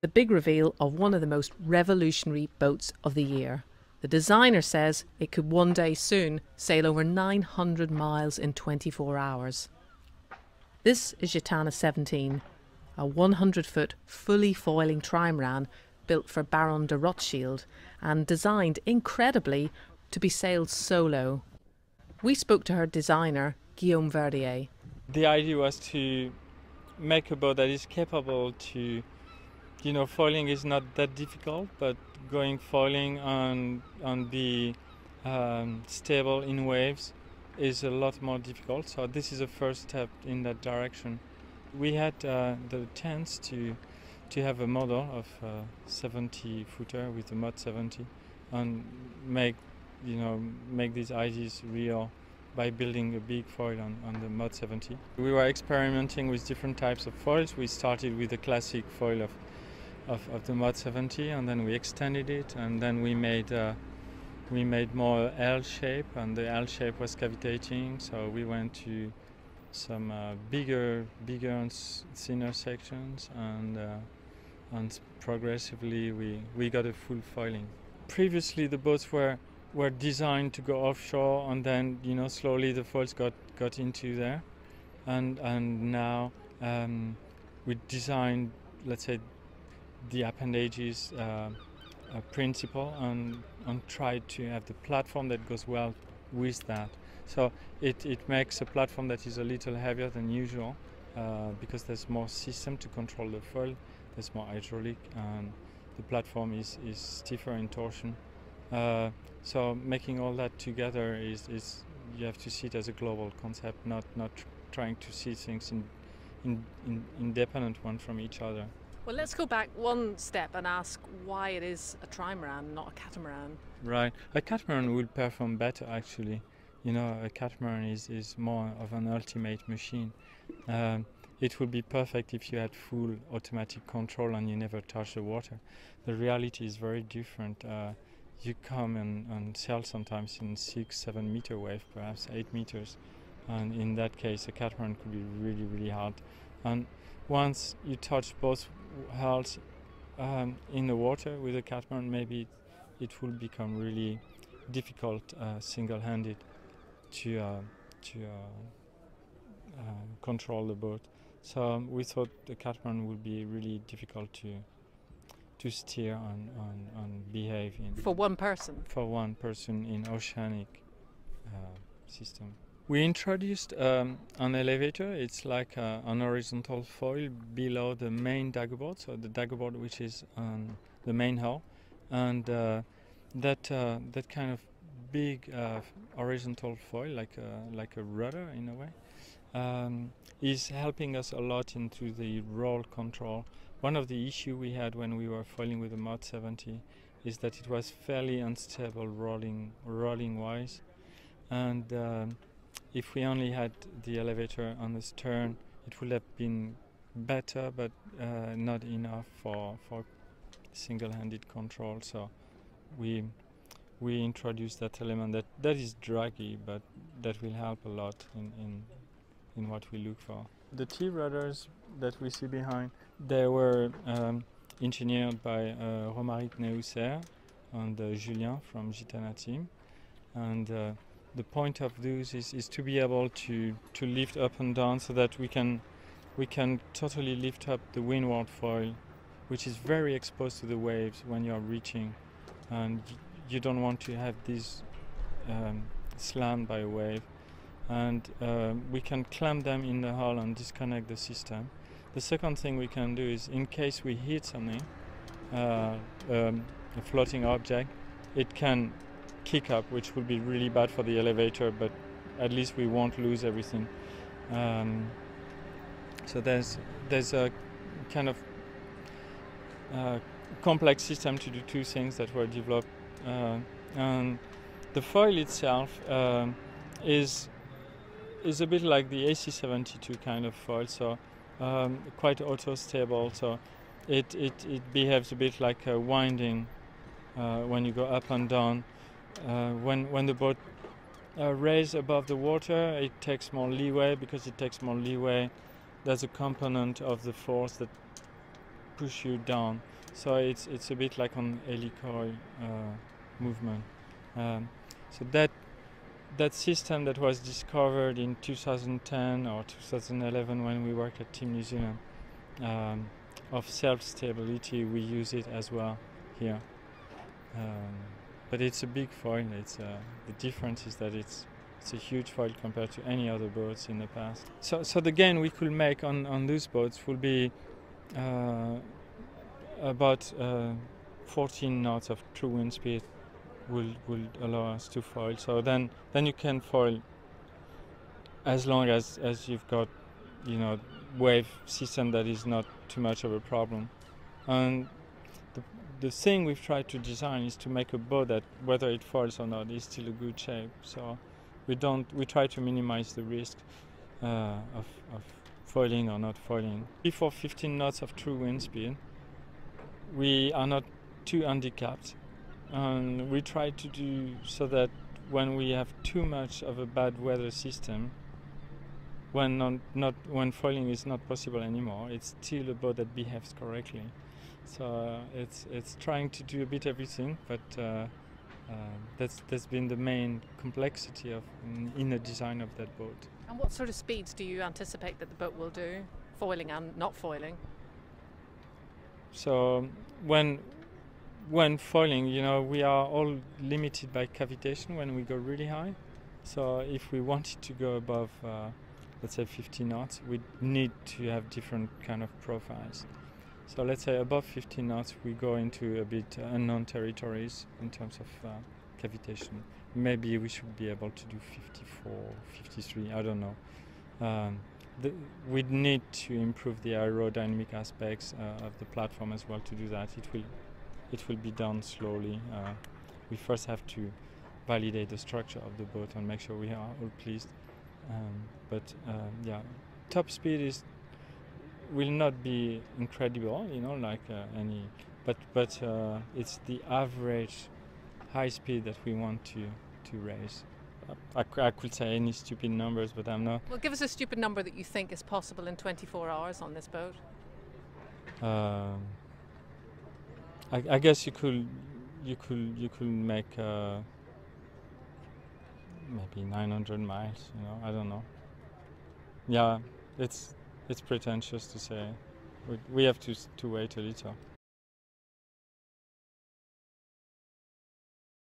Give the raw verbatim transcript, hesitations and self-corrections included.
the big reveal of one of the most revolutionary boats of the year. The designer says it could one day soon sail over nine hundred miles in twenty-four hours. This is Gitana seventeen, a one hundred foot fully foiling trimaran built for Baron de Rothschild and designed incredibly to be sailed solo. We spoke to her designer, Guillaume Verdier. The idea was to make a boat that is capable to, you know, foiling is not that difficult, but going foiling on, on the um, stable in waves is a lot more difficult, so this is a first step in that direction. We had uh, the chance to to have a model of a seventy footer with a Mod seventy and make you know make these ideas real by building a big foil on, on the Mod seventy. We were experimenting with different types of foils. We started with the classic foil of of, of the Mod seventy, and then we extended it, and then we made uh, We made more L shape, and the L shape was cavitating, so we went to some uh, bigger, bigger and thinner sections, and uh, and progressively we we got a full foiling. Previously, the boats were were designed to go offshore, and then you know slowly the foils got got into there, and and now um, we designed, let's say, the appendages. Uh, A principle and, and try to have the platform that goes well with that. So it, it makes a platform that is a little heavier than usual uh, because there's more system to control the foil, there's more hydraulic, and the platform is, is stiffer in torsion. Uh, so making all that together is, is, you have to see it as a global concept, not, not tr trying to see things in, in, in independent one from each other. Well, let's go back one step and ask why it is a trimaran, not a catamaran. Right. A catamaran will perform better, actually. You know, a catamaran is, is more of an ultimate machine. Um, it would be perfect if you had full automatic control and you never touch the water. The reality is very different. Uh, you come and, and sail sometimes in six, seven meter wave, perhaps eight meters. And in that case, a catamaran could be really, really hard. And once you touch both hulls um, in the water with a catamaran, maybe it will become really difficult uh, single-handed to uh, to uh, uh, control the boat. So um, we thought the catamaran would be really difficult to to steer and, and, and behave in. For one person. For one person in oceanic uh, system. We introduced um, an elevator. It's like uh, an horizontal foil below the main daggerboard, so the daggerboard which is on the main hull, and uh, that uh, that kind of big uh, horizontal foil, like a, like a rudder in a way, um, is helping us a lot into the roll control. One of the issues we had when we were foiling with the Mod seventy is that it was fairly unstable rolling, rolling wise, and um, if we only had the elevator on the stern, it would have been better, but uh, not enough for, for single-handed control. So we we introduced that element that, that is draggy, but that will help a lot in, in, in what we look for. The T-rudders that we see behind, they were um, engineered by uh, Romaric Neusser and uh, Julien from Gitana team. And uh, the point of those is, is to be able to, to lift up and down so that we can we can totally lift up the windward foil, which is very exposed to the waves when you're reaching, and you don't want to have this um, slammed by a wave. And uh, we can clamp them in the hull and disconnect the system. The second thing we can do is, in case we hit something, uh, um, a floating object, it can kick up, which would be really bad for the elevator, but at least we won't lose everything. Um, so there's there's a kind of uh, complex system to do two things that were developed. Uh, and the foil itself uh, is is a bit like the A C seventy-two kind of foil, so um, quite auto-stable. So it, it it behaves a bit like a winding uh, when you go up and down. Uh, when when the boat uh, raises above the water, it takes more leeway. Because it takes more leeway, there's a component of the force that push you down. So it's it's a bit like on helicoil uh, movement. Um, so that that system that was discovered in two thousand ten or two thousand eleven when we worked at Team New Zealand um, of self-stability, we use it as well here. Um, but it's a big foil. It's uh, the difference is that it's it's a huge foil compared to any other boats in the past. So, so the gain we could make on on those boats will be uh, about uh, fourteen knots of true wind speed will will allow us to foil. So then then you can foil as long as as you've got, you know, wave system that is not too much of a problem. And the the thing we've tried to design is to make a boat that, whether it foils or not, is still a good shape. So we don't we try to minimize the risk uh, of, of foiling or not foiling. Before fifteen knots of true wind speed, we are not too handicapped, and we try to do so that when we have too much of a bad weather system, when not, not when foiling is not possible anymore, it's still a boat that behaves correctly. So uh, it's it's trying to do a bit everything, but uh, uh, that's that's been the main complexity of in, in the design of that boat. And what sort of speeds do you anticipate that the boat will do, foiling and not foiling? So when when foiling, you know, we are all limited by cavitation when we go really high. So if we wanted to go above, uh, let's say fifty knots, we need to have different kind of profiles. So let's say above fifty knots, we go into a bit unknown territories in terms of uh, cavitation. Maybe we should be able to do fifty-four, fifty-three, I don't know. Um, The, we'd need to improve the aerodynamic aspects uh, of the platform as well to do that. It will, it will be done slowly. Uh, we first have to validate the structure of the boat and make sure we are all pleased. Um, but uh, yeah, top speed is will not be incredible, you know, like uh, any. But but uh, it's the average high speed that we want to to raise. I, I could say any stupid numbers, but I'm not. Well, give us a stupid number that you think is possible in twenty-four hours on this boat. Um, I, I guess you could, you could, you could make uh, maybe nine hundred miles. You know, I don't know. Yeah, it's it's pretentious to say. We, we have to to wait a little.